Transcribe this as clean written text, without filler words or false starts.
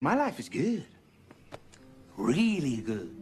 My life is good, really good.